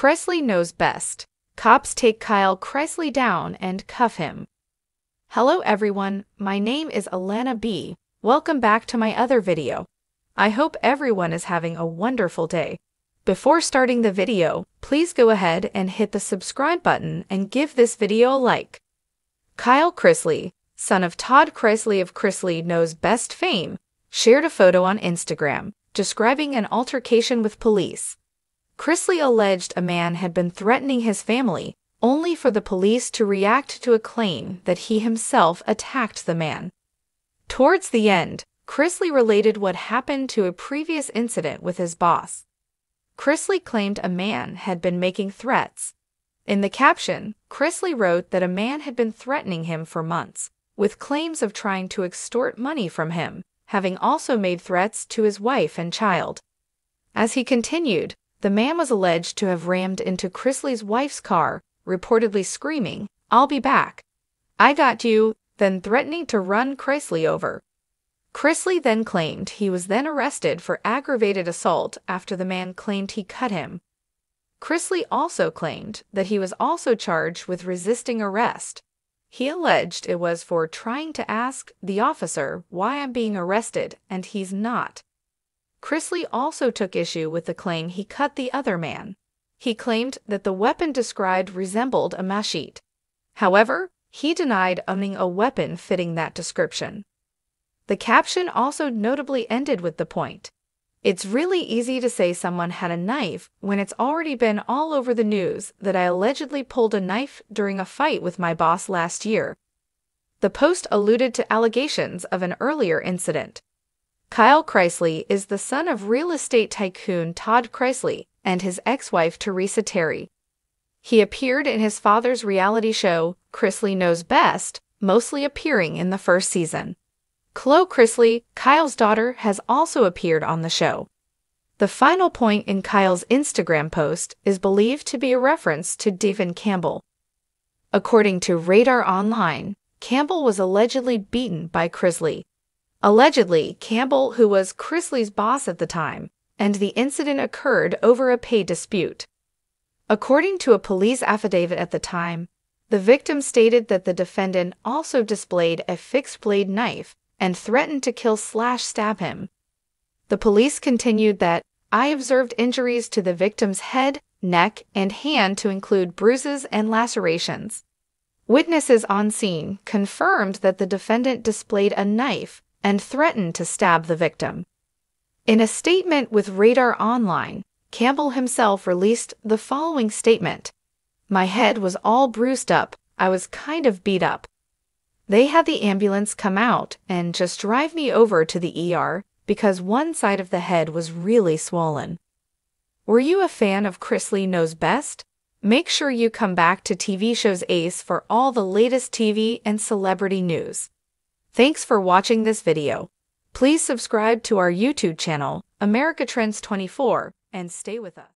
Chrisley Knows Best. Cops take Kyle Chrisley down and cuff him. Hello everyone, my name is Alana B. Welcome back to my other video. I hope everyone is having a wonderful day. Before starting the video, please go ahead and hit the subscribe button and give this video a like. Kyle Chrisley, son of Todd Chrisley of Chrisley Knows Best fame, shared a photo on Instagram describing an altercation with police. Chrisley alleged a man had been threatening his family, only for the police to react to a claim that he himself attacked the man. Towards the end, Chrisley related what happened to a previous incident with his boss. Chrisley claimed a man had been making threats. In the caption, Chrisley wrote that a man had been threatening him for months, with claims of trying to extort money from him, having also made threats to his wife and child. As he continued, the man was alleged to have rammed into Chrisley's wife's car, reportedly screaming, "I'll be back. I got you," then threatening to run Chrisley over. Chrisley then claimed he was then arrested for aggravated assault after the man claimed he cut him. Chrisley also claimed that he was also charged with resisting arrest. He alleged it was for trying to ask the officer why I'm being arrested and he's not. Chrisley also took issue with the claim he cut the other man. He claimed that the weapon described resembled a machete. However, he denied owning a weapon fitting that description. The caption also notably ended with the point, "It's really easy to say someone had a knife when it's already been all over the news that I allegedly pulled a knife during a fight with my boss last year." The post alluded to allegations of an earlier incident. Kyle Chrisley is the son of real estate tycoon Todd Chrisley and his ex-wife Teresa Terry. He appeared in his father's reality show, Chrisley Knows Best, mostly appearing in the first season. Chloe Chrisley, Kyle's daughter, has also appeared on the show. The final point in Kyle's Instagram post is believed to be a reference to Devin Campbell. According to Radar Online, Campbell was allegedly beaten by Chrisley. Allegedly, Campbell, who was Chrisley's boss at the time, and the incident occurred over a pay dispute. According to a police affidavit at the time, the victim stated that the defendant also displayed a fixed-blade knife and threatened to kill/stab him. The police continued that, "I observed injuries to the victim's head, neck, and hand to include bruises and lacerations." Witnesses on scene confirmed that the defendant displayed a knife and threatened to stab the victim. In a statement with Radar Online, Campbell himself released the following statement, "My head was all bruised up, I was kind of beat up. They had the ambulance come out and just drive me over to the ER because one side of the head was really swollen." Were you a fan of Chrisley Knows Best? Make sure you come back to TV Shows Ace for all the latest TV and celebrity news. Thanks for watching this video. Please subscribe to our YouTube channel, AmericaTrends24, and stay with us.